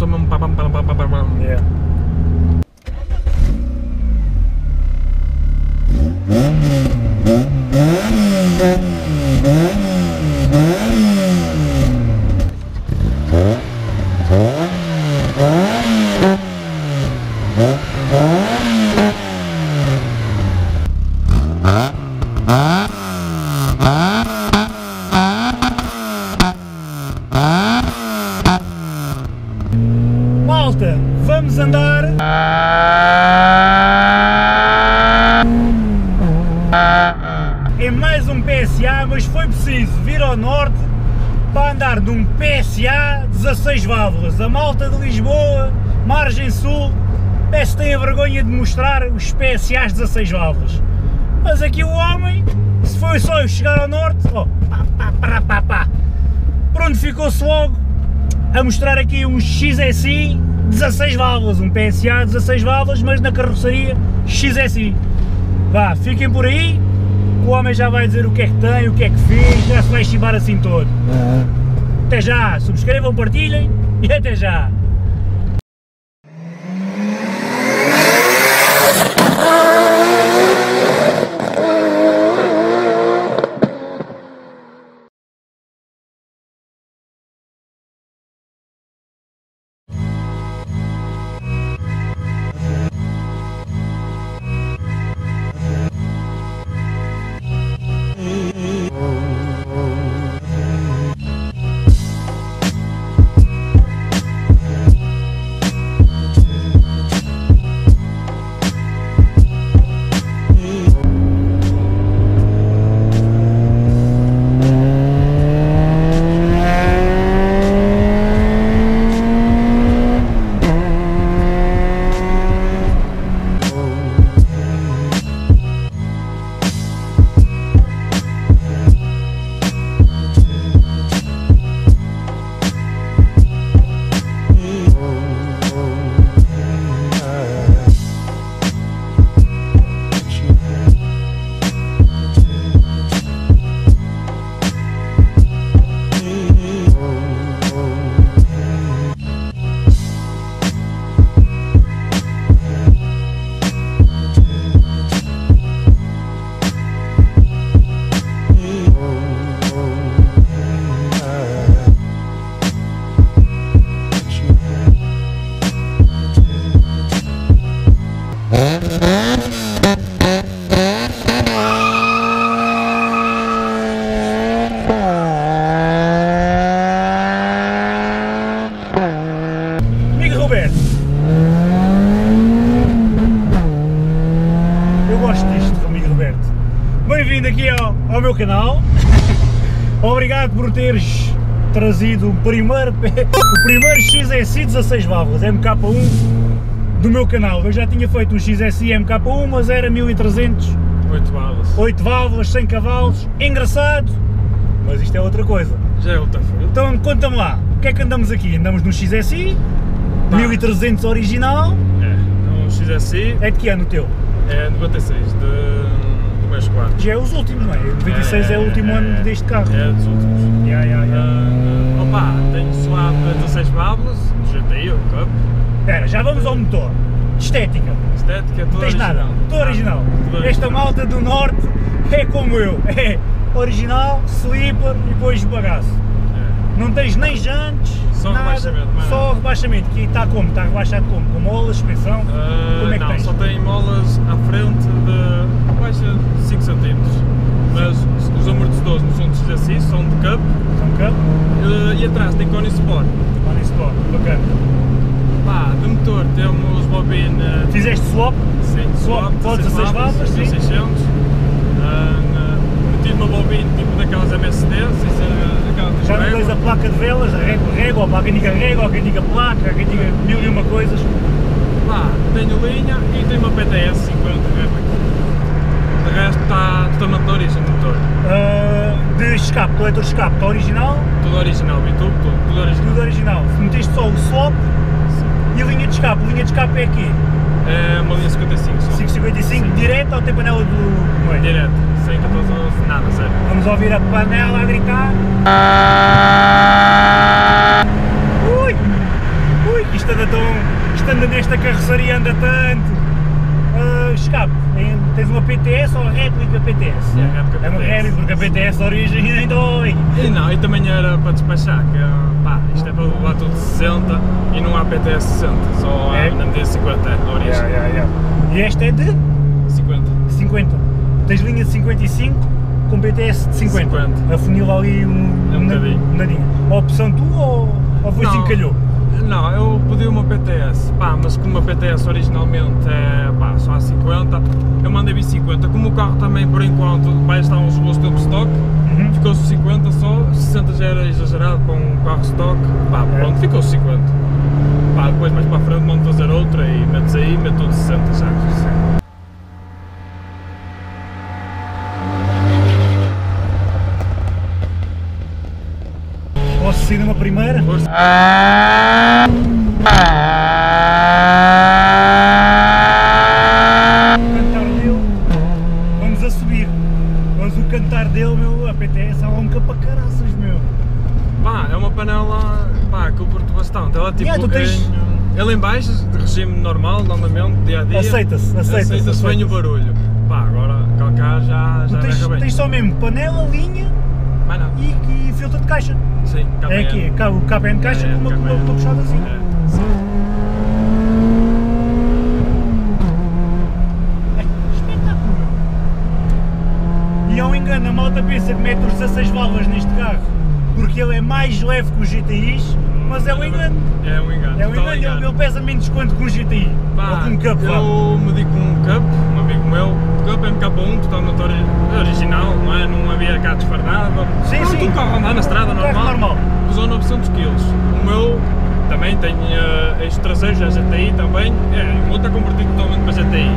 Yeah. Malta, vamos andar. É mais um PSA, mas foi preciso vir ao norte para andar num PSA 16 válvulas. A malta de Lisboa, margem sul, parece que tem a vergonha de mostrar os PSAs 16 válvulas. Mas aqui o homem, se foi só eu chegar ao norte, oh, pronto, ficou-se logo a mostrar aqui um XSi 16 válvulas, um PSA 16 válvulas, mas na carroceria XSi. Vá, fiquem por aí, o homem já vai dizer o que é que tem, o que é que fez, já se vai chibar assim todo. Até já, subscrevam, partilhem e até já! Ao meu canal, obrigado por teres trazido o primeiro XSi 16 válvulas MK1 do meu canal. Eu já tinha feito um XSi MK1, mas era 1300, 8 válvulas, 100 cavalos, engraçado, mas isto é outra coisa. Já é outra coisa. Então conta-me lá, o que é que andamos aqui? Andamos no XSi, tá. 1300 original. É, no XSi. É de que ano o teu? É 96, já é os últimos, não é? O 26 é o último ano deste carro. É dos últimos. Opa, tenho swap 16 válvulas, GTI ou Cup. Espera, já vamos ao motor. Estética. Estética, tudo original. Nada, tudo original. Esta malta do norte é como eu, é original, slipper e depois bagaço. É. Não tens nem jantes, só nada, rebaixamento. Só rebaixamento, que está como? Está rebaixado como? Com molas, suspensão? Como é que não, tens? Só tem molas à frente de... baixa 5 cm, mas os amortecedores não são de chassi, são de cup, e atrás tem cone sport. Cone sport, bacana. Pá, de motor temos bobina... Fizeste swap? Sim, swap, 16 válvulas, 600. Meti uma bobina tipo daquelas MSD, já não tens a placa de velas, régua, há quem diga régua, há quem diga placa, há quem diga mil e uma coisas. Pá, tenho linha e tenho uma PTS 50 . O resto está totalmente de origem do motor. De escape, coletor de escape, está original? Tudo original, bitubo, tudo original. Tudo original. Se meteste só o swap e a linha de escape. A linha de escape é aqui? É uma linha 55. Só. 555, sim. Direto ou tem panela do meio? Direto, sem 14 ou nada, sério. Vamos ouvir a panela a gritar. Ui! Ui, que isto anda tão, isto anda nesta carroceria, anda tanto. Escape, tens uma PTS ou réplica PTS? É, réplica PTS. Uma réplica PTS origem ainda dói. E não, e também era para despachar, que pá, isto é para levar tudo 60 e não há PTS 60, só há MD 50 de origem. E esta é de? 50. 50. Tens linha de 55 com PTS de 50. Afunila ali um nadinho. A opção tu ou foi assim que calhou? Não, eu pedi uma PTS, pá, mas como a PTS originalmente é pá, só há 50, eu mandei vir 50, como o carro também por enquanto vai estar uns bons tempos de stock, ficou-se 50 só, 60 já era exagerado para um carro stock, pá, pronto, ficou 50, pá, depois mais para a frente mando fazer outra e metes aí, meto de 60 já, Posso sair numa primeira? Força. O cantar dele, vamos a subir, mas o cantar dele, meu, a PTS alonca para caraças, meu. Pá, é uma panela, pá, que eu curto bastante, ela tipo, ela em baixo, de regime normal, normalmente, dia a dia, aceita-se bem o barulho, pá, agora calcar já arranca bem. Tens só mesmo panela, linha e filtro de caixa. Sim, é aqui, o KBN caixa com uma puxadazinha. Espetáculo! E ao engano, a malta pensa que mete os 16 válvulas neste carro, porque ele é mais leve que os GTIs, mas é um engano. É um engano. É um engano, ele pesa menos quanto que um GTI. Pá, ou com um Cup. Eu medi com um Cup, um amigo meu, Cup MK1, totalmente original, não é? Não havia cá desfarnado. Sim. Um carro andar na estrada normal. Pesou 900 kg. O meu também tem este traseiro, já GTI também. O outro é convertido totalmente para GTI.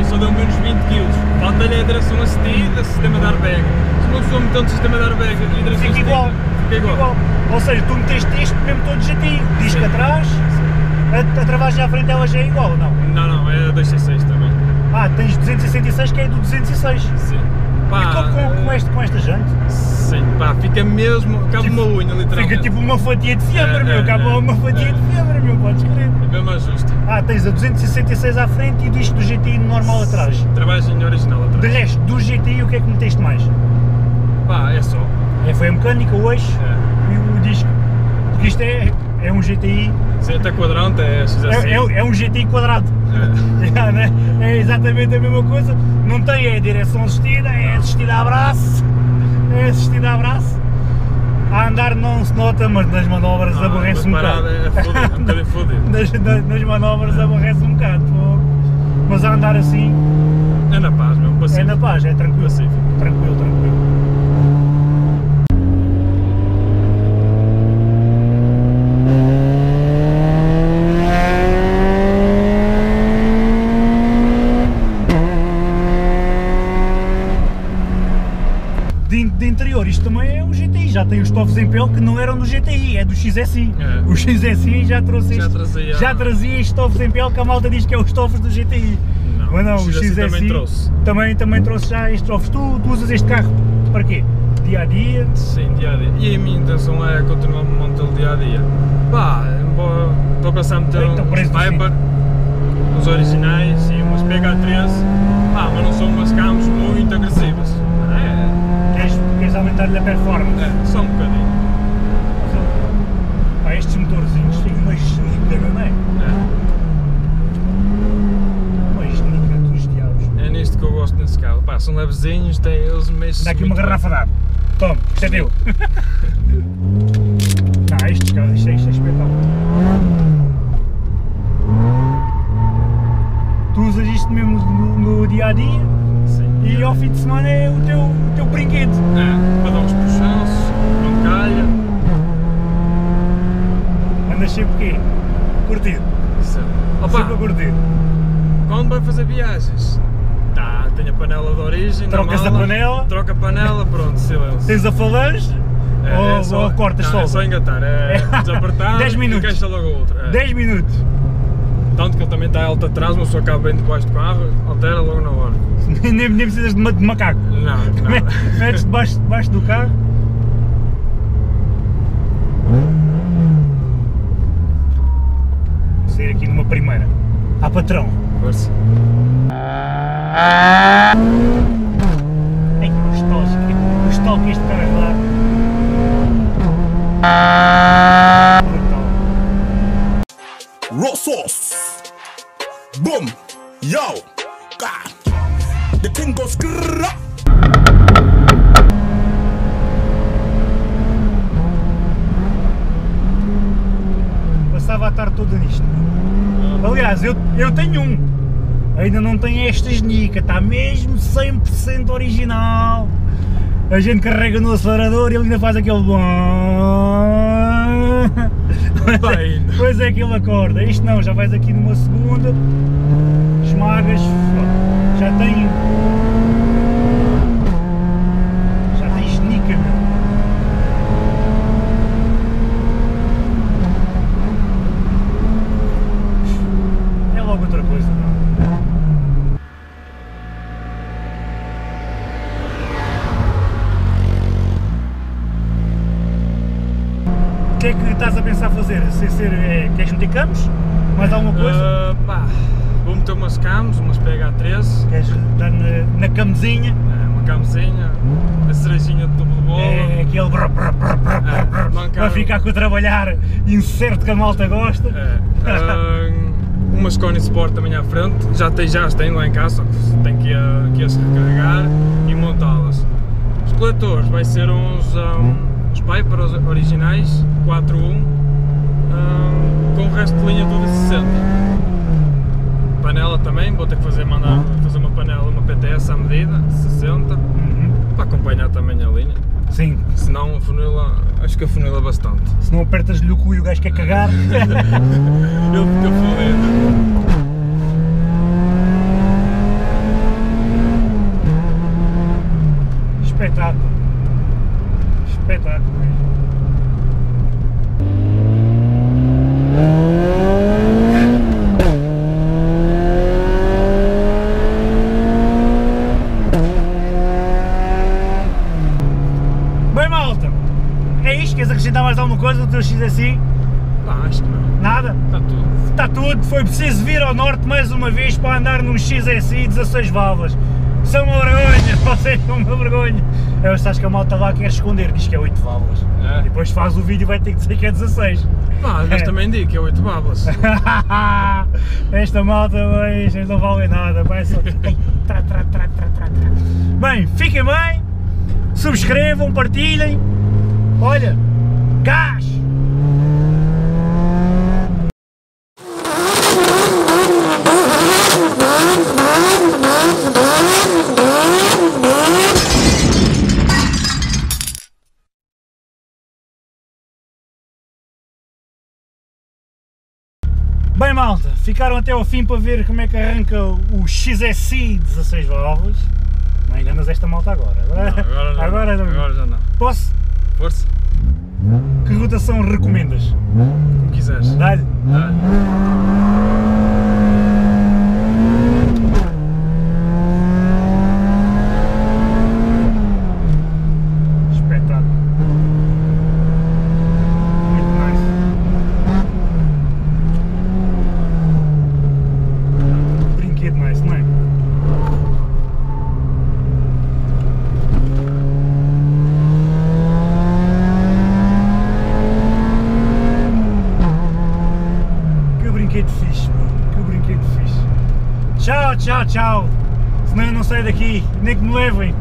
E só deu menos 20 kg. Falta-lhe a direção assistida, sistema de airbag. Se não sou metendo sistema de airbag e direção assistida, fica igual. Ou seja, tu meteste este mesmo todo GTI, disco atrás, a travagem à frente ela já é igual ou não? Não, é a 266 também. Ah, tens 266 que é do 206. Sim. Pá, com esta jante? Sim, pá, fica mesmo, cabe tipo, uma unha literalmente. Fica tipo uma fatia de fiambre, meu, cabe uma fatia de fiambre, meu, podes crer. É mesmo ajusta. Ah, tens a 266 à frente e o disco do GTI normal atrás. Sim, travagem original atrás. De resto, do GTI o que é que meteste mais? Pá, é só. Foi a mecânica hoje e o disco, porque isto é um GTI. Sim, até quadrante, é XSi. É um GTI quadrado, né? É exatamente a mesma coisa, não tem direção assistida, é assistida a braço, a andar não se nota, mas nas manobras aborrece um bocado. É fodido. Nas manobras aborrece um bocado, mas a andar assim... É na paz mesmo, pacífico. É na paz, é tranquilo, tranquilo. De interior, isto também é um GTI, já tem os tofos em pele que não eram do GTI, é do XSi. O XSi já trouxe já trazia estes tofos em pele que a malta diz que é os tofos do GTI. Mas não, o XSi também trouxe. Também trouxe já estes tofos. Tu usas este carro para quê? Dia a dia? Sim, dia a dia. E a minha intenção é continuar a mantê-lo dia a dia. Pá, estou a pensar em meter um Viper, os originais e umas PH13, pá, mas não são umas camos muito agressivas. Queres aumentar-lhe a performance? Só um bocadinho. Pá, estes motorzinhos têm uma genica, não é? Uma genica dos diabos. É nisto que eu gosto nesse carro. Pá, são levezinhos, têm eles mesmo. Dá aqui uma garrafa de ar. Toma, isto é teu. Ah, estes carros, isto é espetáculo. Tu usas isto mesmo no dia a dia? E ao fim de semana é o teu brinquedo. Para dar uns puxanços, não calha. Andas sempre o quê? Curtido. Sempre a curtir. Quando vai fazer viagens? Tenho a panela de origem, trocas a panela. Troca a panela, pronto, silêncio. Tens a falange ou cortas só? É só engatar, desapertar 10 minutos. E encaixa logo a outra. 10 minutos. Tanto que ele também está alto atrás, mas só cabe bem debaixo do carro, altera logo na hora. Nem precisas de macaco. Não. Metes debaixo do carro. uma primeira. À patrão. Força. Ai, que gostoso. Que gostoso que este cara dá. Brutal. Rossos. Boom. Yo. Cá. The thing goes grrrr. Passava a tarde toda nisto. Aliás, eu tenho um. Ainda não tenho esta genica, está mesmo 100% original. A gente carrega no acelerador e ele ainda faz aquele bom. Pois é que ele acorda. Isto não, já faz aqui numa segunda. Esmagas. Já tem. Já tem genica, meu. Outra coisa, não. O que é que estás a pensar fazer? Queres meter camos? Mais alguma coisa? Pá, vou meter umas camos, umas PH13. Queres dar na camozinha? É, uma camozinha, a cerejinha de tubo de bola. É, aquele brr, brr, brr, brr, brr, para ficar com o trabalhar incerto que a malta gosta. Umas Cone Sport também à frente, já as tenho lá em casa, só que tenho que as recarregar e montá-las. Os coletores vai ser uns Piper originais, 4.1, com o resto de linha tudo a 60. Panela também, vou ter que mandar fazer uma panela, uma PTS à medida, 60, para acompanhar também a linha. Sim. Senão a funila, acho que a funila bastante. Se não apertas-lhe o cu e o gajo quer cagar. Eu fico fodido. Espetáculo. Espetáculo mesmo. Mais alguma coisa do teu XSi? Não, acho que não. Nada? Está tudo. Está tudo, foi preciso vir ao norte mais uma vez para andar num XSi 16 válvulas. São uma vergonha, vocês são uma vergonha. Eu acho que a malta lá quer esconder que isto é 8 válvulas. É. E depois faz o vídeo e vai ter que dizer que é 16. Mas é. Também digo que é 8 válvulas. Esta malta, mas não vale nada. Vai só... Bem, fiquem bem, subscrevam, partilhem. Olha. Gosh! Bem, malta, ficaram até ao fim para ver como é que arranca o XSi 16 válvulas. Não enganas esta malta agora. Agora já não. Posso? Força. Que rotação recomendas? Como quiseres. Dá-lhe? Dá-lhe. Espetáculo. Muito nice. Brinquedo nice, não é? Tchau, tchau, tchau, senão eu não saio daqui, nem que me levem.